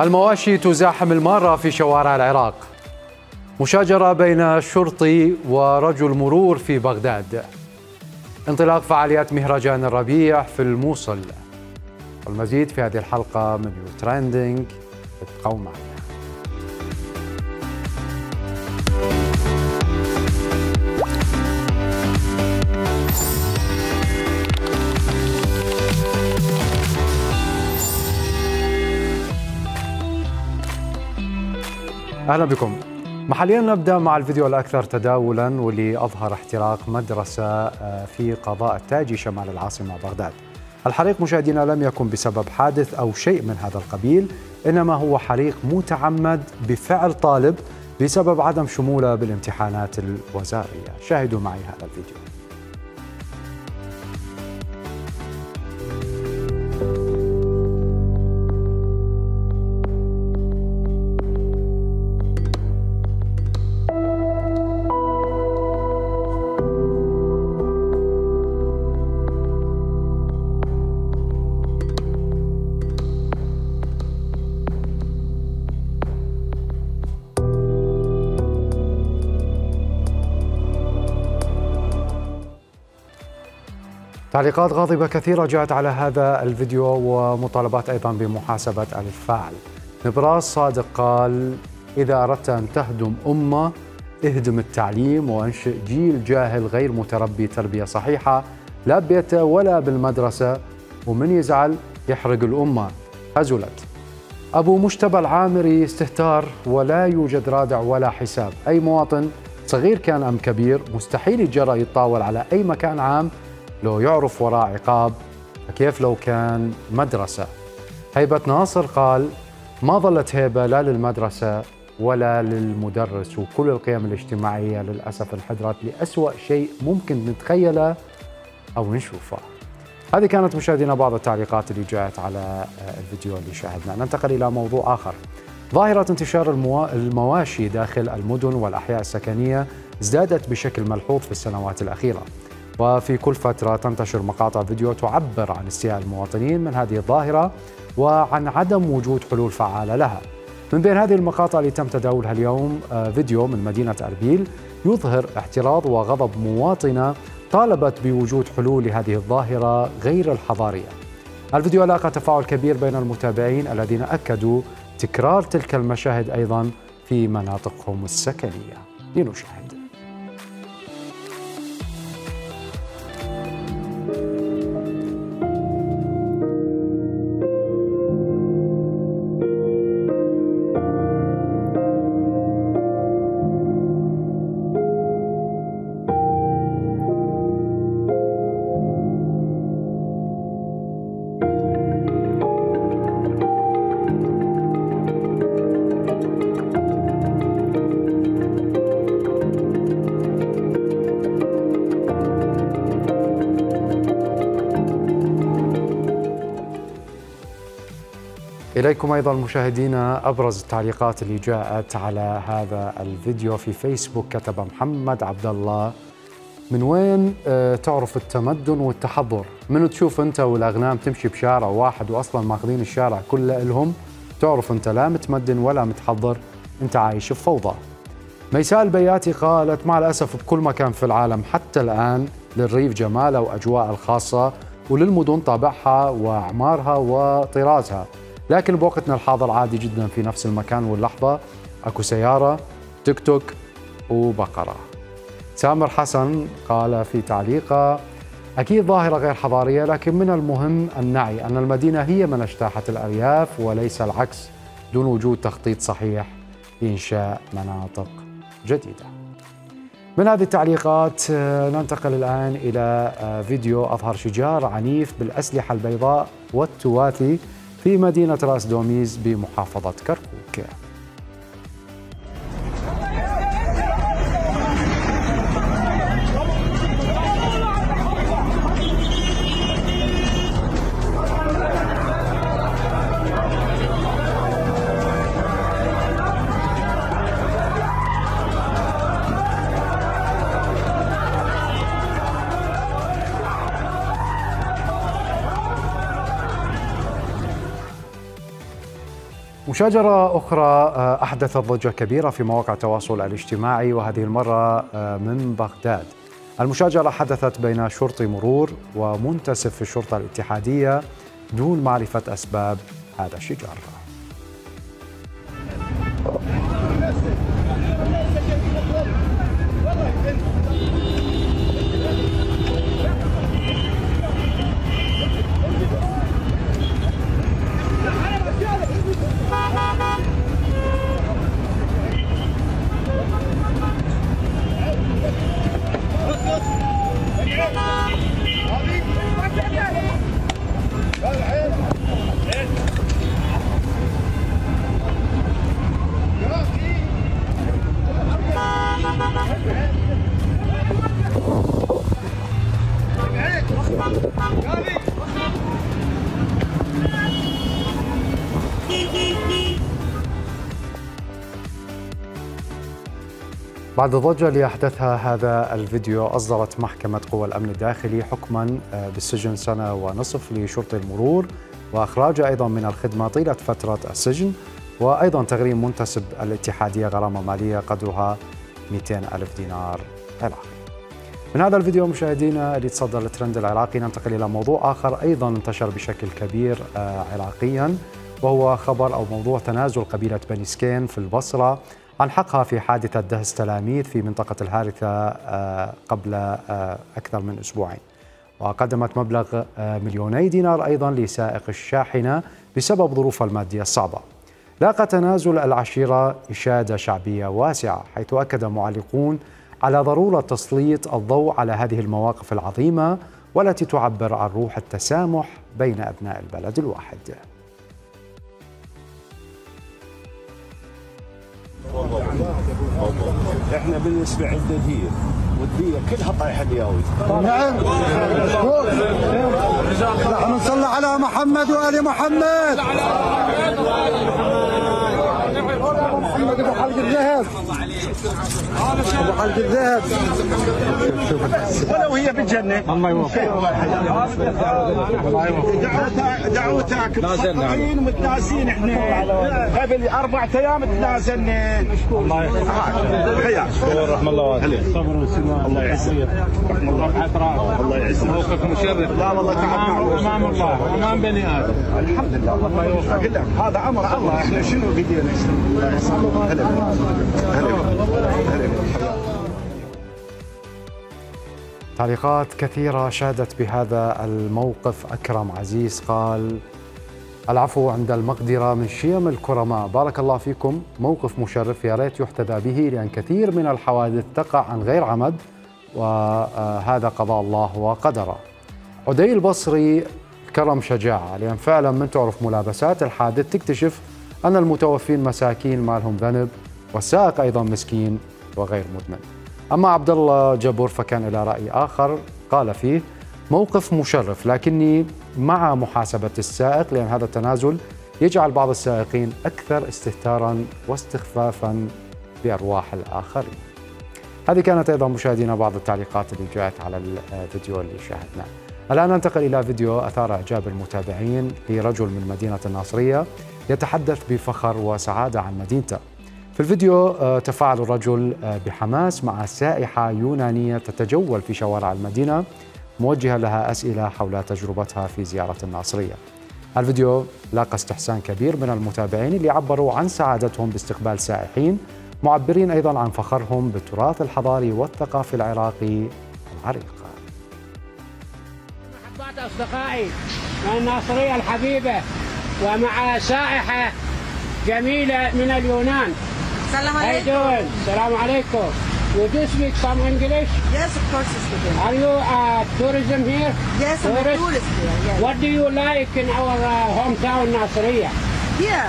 المواشي تزاحم المارة في شوارع العراق. مشاجرة بين شرطي ورجل مرور في بغداد. انطلاق فعاليات مهرجان الربيع في الموصل. والمزيد في هذه الحلقة من يو تريندينج، ابقوا معنا. أهلا بكم. محليا نبدأ مع الفيديو الأكثر تداولا واللي أظهر احتراق مدرسة في قضاء التاجي شمال العاصمة بغداد. الحريق مشاهدينا لم يكن بسبب حادث أو شيء من هذا القبيل، إنما هو حريق متعمد بفعل طالب بسبب عدم شموله بالامتحانات الوزارية. شاهدوا معي هذا الفيديو. تعليقات غاضبة كثيرة جاءت على هذا الفيديو ومطالبات أيضا بمحاسبة الفاعل. نبراس صادق قال: إذا أردت أن تهدم أمة اهدم التعليم وانشئ جيل جاهل غير متربي تربية صحيحة، لا بيت ولا بالمدرسة، ومن يزعل يحرق الأمة. هزلت. أبو مجتبى العامري: استهتار ولا يوجد رادع ولا حساب. أي مواطن صغير كان أم كبير مستحيل يتجرأ يتطاول على أي مكان عام لو يعرف وراء عقاب، فكيف لو كان مدرسة. هيبة ناصر قال: ما ظلت هيبة لا للمدرسة ولا للمدرس، وكل القيم الاجتماعية للأسف انحدرت لأسوأ شيء ممكن نتخيله أو نشوفه. هذه كانت مشاهدينا بعض التعليقات اللي جاءت على الفيديو اللي شاهدناه. ننتقل إلى موضوع آخر. ظاهرة انتشار المواشي داخل المدن والأحياء السكنية ازدادت بشكل ملحوظ في السنوات الأخيرة، وفي كل فترة تنتشر مقاطع فيديو تعبر عن استياء المواطنين من هذه الظاهرة وعن عدم وجود حلول فعالة لها. من بين هذه المقاطع اللي تم تداولها اليوم فيديو من مدينة أربيل يظهر احتراض وغضب مواطنة طالبت بوجود حلول لهذه الظاهرة غير الحضارية. الفيديو لاقى تفاعل كبير بين المتابعين الذين أكدوا تكرار تلك المشاهد أيضا في مناطقهم السكنية. لنشاهد. إليكم أيضاً مشاهدينا أبرز التعليقات اللي جاءت على هذا الفيديو في فيسبوك. كتب محمد عبد الله: من وين تعرف التمدن والتحضر؟ من تشوف أنت والأغنام تمشي بشارع واحد وأصلاً ماخذين الشارع كله إلهم، تعرف أنت لا متمدن ولا متحضر، أنت عايش بفوضى. ميساء البياتي قالت: مع الأسف بكل مكان في العالم حتى الآن للريف جماله وأجواءه الخاصة، وللمدن طابعها وأعمارها وطرازها، لكن بوقتنا الحاضر عادي جدا في نفس المكان واللحظة أكو سيارة، تيك توك وبقرة. سامر حسن قال في تعليقه: أكيد ظاهرة غير حضارية، لكن من المهم أن نعي أن المدينة هي من اجتاحت الأرياف وليس العكس، دون وجود تخطيط صحيح لإنشاء مناطق جديدة. من هذه التعليقات ننتقل الآن إلى فيديو أظهر شجار عنيف بالأسلحة البيضاء والتواتي في مدينة راس دوميز بمحافظة كركوك. وشجرة أخرى أحدثت ضجة كبيرة في مواقع التواصل الاجتماعي، وهذه المرة من بغداد. المشاجرة حدثت بين شرطي مرور ومنتسب في الشرطة الاتحادية دون معرفة أسباب هذا الشجار. بعد الضجة اللي أحدثها هذا الفيديو، أصدرت محكمة قوى الأمن الداخلي حكماً بالسجن 1.5 سنة لشرطي المرور، وإخراجه أيضاً من الخدمة طيلة فترة السجن، وأيضاً تغريم منتسب الاتحادية غرامة مالية قدرها 200,000 دينار عراقي. من هذا الفيديو مشاهدينا اللي تصدر الترند العراقي، ننتقل إلى موضوع آخر أيضاً انتشر بشكل كبير عراقياً، وهو خبر أو موضوع تنازل قبيلة بني سكين في البصرة عن حقها في حادثة دهس تلاميذ في منطقة الهارثة قبل أكثر من أسبوعين. وقدمت مبلغ 2 مليون دينار أيضا لسائق الشاحنة بسبب ظروفها المادية الصعبة. لاقى تنازل العشيرة إشادة شعبية واسعة، حيث أكد معلقون على ضرورة تسليط الضوء على هذه المواقف العظيمة والتي تعبر عن روح التسامح بين أبناء البلد الواحد. احنا بالنسبه عندنا الديه والديه كلها طايحه دياوي. نعم نحن نصلي على محمد وال محمد. محمد ابو حلق الذهب، ابو حلق الذهب. ولو هي بالجنه الله يوفقك. دعوتك متفقين متنازلين، احنا قبل 4 ايام تنازلنا. الله يحفظك، حياك ورحمه الله وبركاته. صبر وسلام، الله يعزك، رحمه الله عطراء، الله يعزك، موقف مشرف. لا والله تعب، امام الله امام بني ادم. الحمد لله، الله يوفقك، هذا امر الله، احنا شنو بدينا. تعليقات كثيرة شادت بهذا الموقف. أكرم عزيز قال: العفو عند المقدرة من شيم الكرماء، بارك الله فيكم، موقف مشرف يا ريت يحتذى به، لأن كثير من الحوادث تقع عن غير عمد، وهذا قضاء الله وقدره. عدي البصري: كرم شجاعة، لأن فعلا من تعرف ملابسات الحادث تكتشف أن المتوفين مساكين ما لهم ذنب، والسائق أيضا مسكين وغير مدمن. أما عبدالله جبور فكان إلى رأي آخر، قال فيه: موقف مشرف، لكني مع محاسبة السائق، لأن هذا التنازل يجعل بعض السائقين أكثر استهتارا واستخفافا بأرواح الآخرين. هذه كانت أيضا مشاهدينا بعض التعليقات اللي جاءت على الفيديو اللي شاهدناه. الآن ننتقل إلى فيديو أثار إعجاب المتابعين لرجل من مدينة الناصرية يتحدث بفخر وسعادة عن مدينته. في الفيديو تفاعل الرجل بحماس مع سائحة يونانية تتجول في شوارع المدينة موجها لها أسئلة حول تجربتها في زيارة الناصرية. الفيديو لاقى استحسان كبير من المتابعين اللي عبروا عن سعادتهم باستقبال سائحين، معبرين أيضا عن فخرهم بالتراث الحضاري والثقافي العراقي العريق. محبات أصدقائي من الناصرية الحبيبة، ومع سائحة جميلة من اليونان. السلام عليكم. السلام عليكم. You do speak some English? Yes, of course I speak English. Are you tourism here? Yes, I'm a tourist here. Yes. What do you like in our hometown Nasiriyah? Here,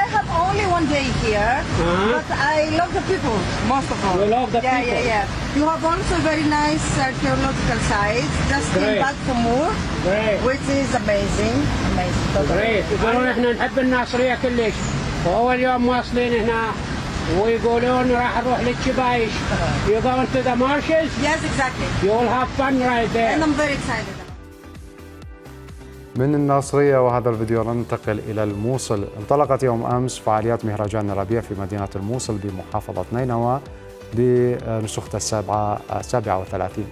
I have only 1 day here, but I love the people most of all. You love the people. Yeah. You have also very nice archaeological sites. Just came back from Moor, which is amazing. Great. يقولون احنا نحب الناصرية كلش، وأول يوم واصلين هنا ويقولون راح نروح للشبايش. You going to the marshes? Yes, exactly. You will have fun right there. And I'm very excited. من الناصرية وهذا الفيديو ننتقل إلى الموصل. انطلقت يوم أمس فعاليات مهرجان الربيع في مدينة الموصل بمحافظة نينوى بنسختها 37.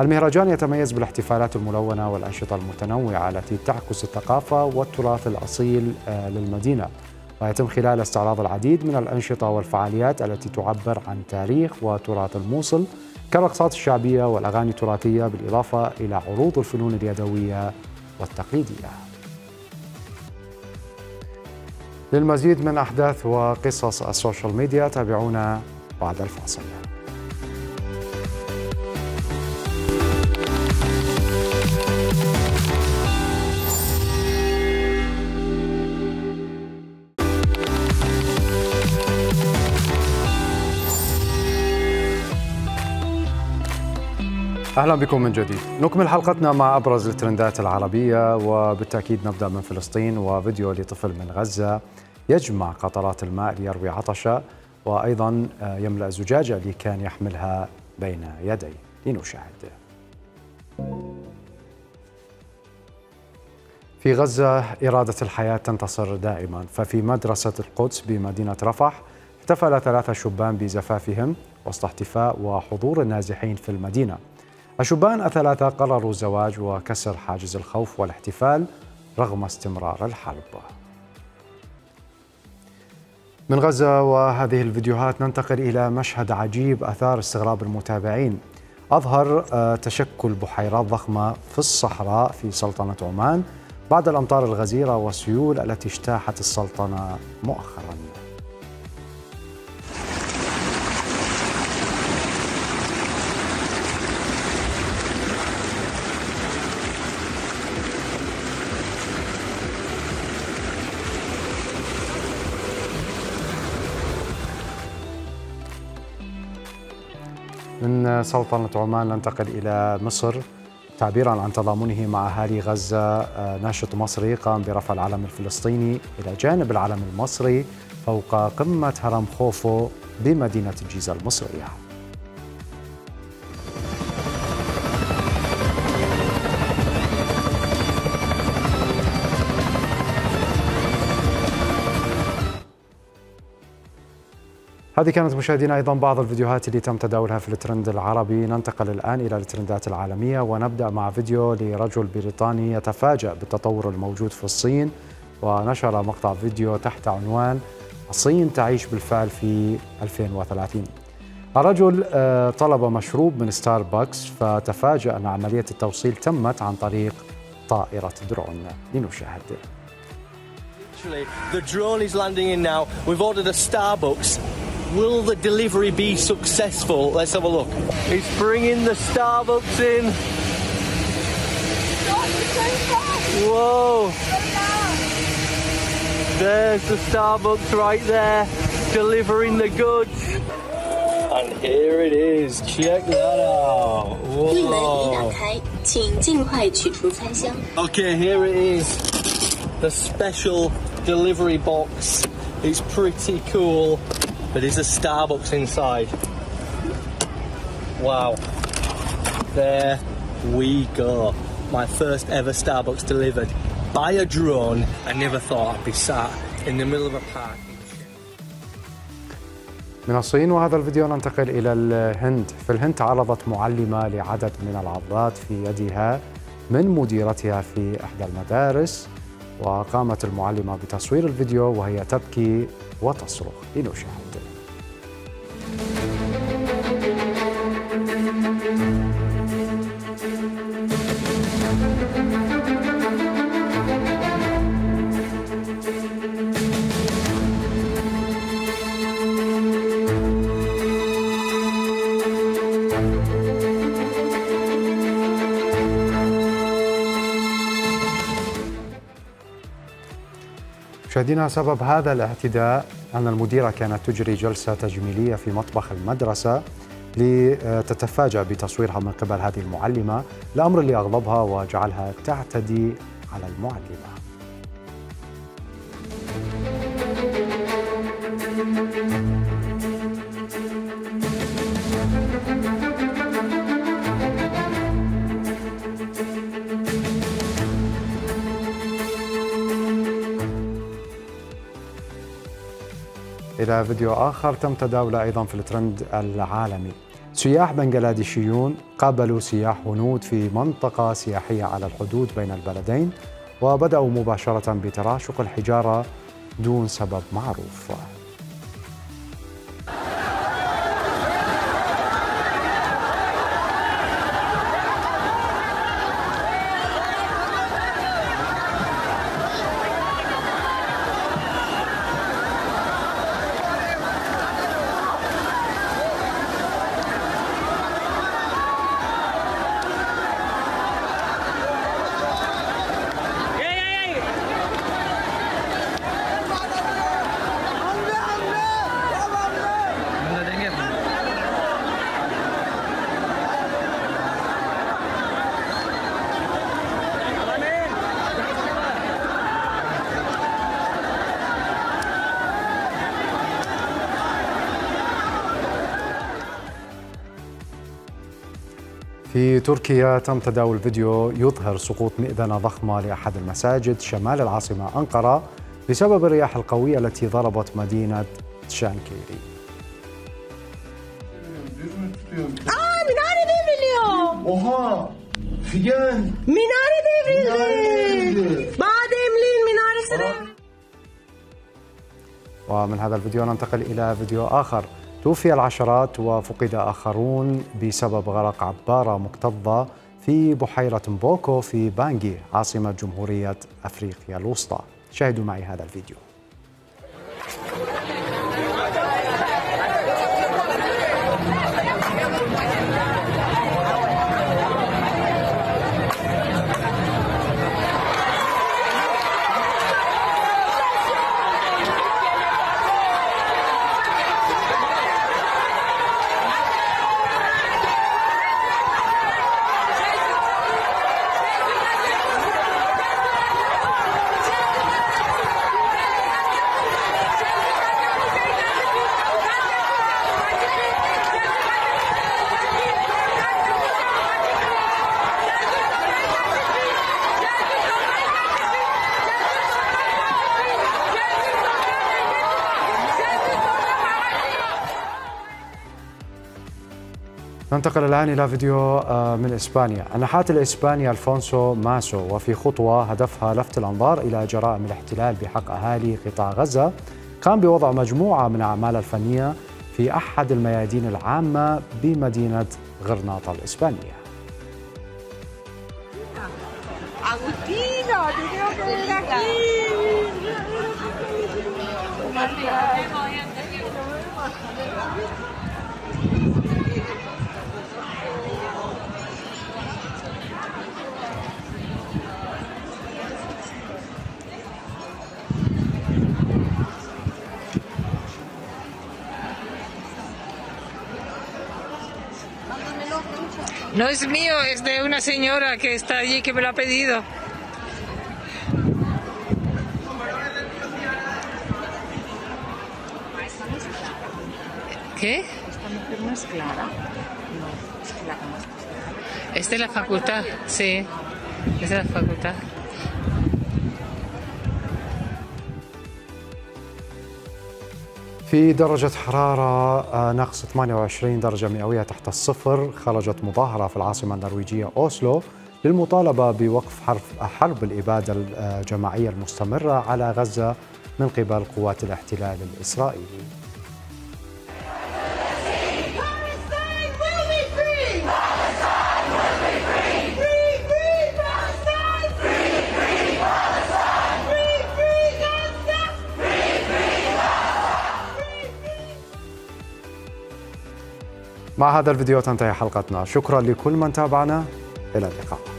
المهرجان يتميز بالاحتفالات الملونة والأنشطة المتنوعة التي تعكس الثقافة والتراث الأصيل للمدينة، ويتم خلال استعراض العديد من الأنشطة والفعاليات التي تعبر عن تاريخ وتراث الموصل كالرقصات الشعبية والأغاني التراثية، بالإضافة إلى عروض الفنون اليدوية والتقليدية. للمزيد من أحداث وقصص السوشيال ميديا تابعونا بعد الفاصل. أهلا بكم من جديد. نكمل حلقتنا مع أبرز الترندات العربية، وبالتأكيد نبدأ من فلسطين وفيديو لطفل من غزة يجمع قطرات الماء ليروي عطشه، وأيضا يملأ زجاجة اللي كان يحملها بين يديه. لنشاهد. في غزة إرادة الحياة تنتصر دائما، ففي مدرسة القدس بمدينة رفح احتفل 3 شبان بزفافهم وسط احتفاء وحضور النازحين في المدينة. الشبان 3 قرروا الزواج وكسر حاجز الخوف والاحتفال رغم استمرار الحرب. من غزة وهذه الفيديوهات ننتقل إلى مشهد عجيب أثار استغراب المتابعين. أظهر تشكل بحيرات ضخمة في الصحراء في سلطنة عمان بعد الأمطار الغزيرة والسيول التي اجتاحت السلطنة مؤخراً. من سلطنة عمان ننتقل إلى مصر. تعبيراً عن تضامنه مع أهالي غزة، ناشط مصري قام برفع العلم الفلسطيني إلى جانب العلم المصري فوق قمة هرم خوفو بمدينة الجيزة المصرية. هذه كانت مشاهدينا أيضا بعض الفيديوهات اللي تم تداولها في الترند العربي. ننتقل الآن إلى الترندات العالمية، ونبدأ مع فيديو لرجل بريطاني يتفاجأ بالتطور الموجود في الصين، ونشر مقطع فيديو تحت عنوان الصين تعيش بالفعل في 2030. الرجل طلب مشروب من ستاربكس فتفاجأ أن عملية التوصيل تمت عن طريق طائرة درون. لنشاهد. The drone is landing in now. We've ordered a Starbucks. Will the delivery be successful? Let's have a look. It's bringing the Starbucks in. Whoa! There's the Starbucks right there, delivering the goods. And here it is. Check that out. Whoa! Okay, here it is. The special delivery box. It's pretty cool. But there's a Starbucks inside. Wow. There we go. My first ever Starbucks delivered by a drone. I never thought I'd be sat in the middle of a park. من الصين وهذا الفيديو ننتقل إلى الهند. في الهند تعرضت معلمة لعدد من العضات في يدها من مديرتها في إحدى المدارس، وقامت المعلمة بتصوير الفيديو وهي تبكي وتصرخ. لنشاهد. مشاهدينا، سبب هذا الاعتداء أن المديرة كانت تجري جلسة تجميلية في مطبخ المدرسة لتتفاجأ بتصويرها من قبل هذه المعلمة، الأمر اللي أغضبها وجعلها تعتدي على المعلمة. إلى فيديو آخر تم تداوله أيضا في الترند العالمي. سياح بنغلاديشيون قابلوا سياح هنود في منطقة سياحية على الحدود بين البلدين وبدأوا مباشرة بتراشق الحجارة دون سبب معروف. في تركيا تم تداول فيديو يظهر سقوط مئذنة ضخمة لأحد المساجد شمال العاصمة أنقرة بسبب الرياح القوية التي ضربت مدينة تشانكيري. minare devrilio. Oha! Figen. Minare devrildi. Bademliğin minaresine. ومن هذا الفيديو ننتقل إلى فيديو آخر. توفي العشرات وفقد آخرون بسبب غرق عبارة مكتظة في بحيرة مبوكو في بانجي عاصمة جمهورية أفريقيا الوسطى. شاهدوا معي هذا الفيديو. ننتقل الآن إلى فيديو من إسبانيا. النحات الإسباني الفونسو ماسو وفي خطوة هدفها لفت الأنظار إلى جرائم الاحتلال بحق أهالي قطاع غزة قام بوضع مجموعة من الأعمال الفنية في أحد الميادين العامة بمدينة غرناطة الإسبانية. No es mío, es de una señora que está allí que me lo ha pedido. ¿Qué? Esta mujer no es Clara. No, es que la conozco. Es de la facultad, sí. Es de la facultad. في درجة حرارة ناقص 28 درجة مئوية تحت الصفر خرجت مظاهرة في العاصمة النرويجية أوسلو للمطالبة بوقف حرب الإبادة الجماعية المستمرة على غزة من قبل قوات الاحتلال الإسرائيلي. مع هذا الفيديو تنتهي حلقتنا. شكرا لكل من تابعنا. إلى اللقاء.